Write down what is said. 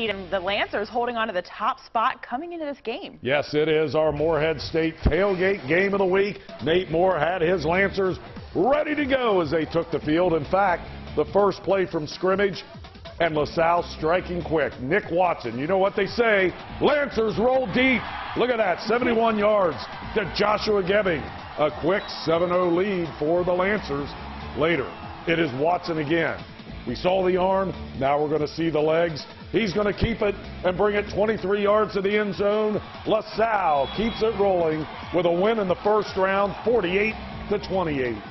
seed, and the Lancers holding on to the top spot coming into this game. Yes, it is our Morehead State tailgate game of the week. Nate Moore had his Lancers ready to go as they took the field. In fact, the first play from scrimmage, and LaSalle striking quick. Nick Watson, you know what they say, Lancers roll deep. Look at that, 71 yards to Joshua Gebbing. A quick 7-0 lead for the Lancers. Later, it is Watson again. We saw the arm, now we're going to see the legs. He's going to keep it and bring it 23 yards to the end zone. LaSalle keeps it rolling with a win in the first round, 48-28.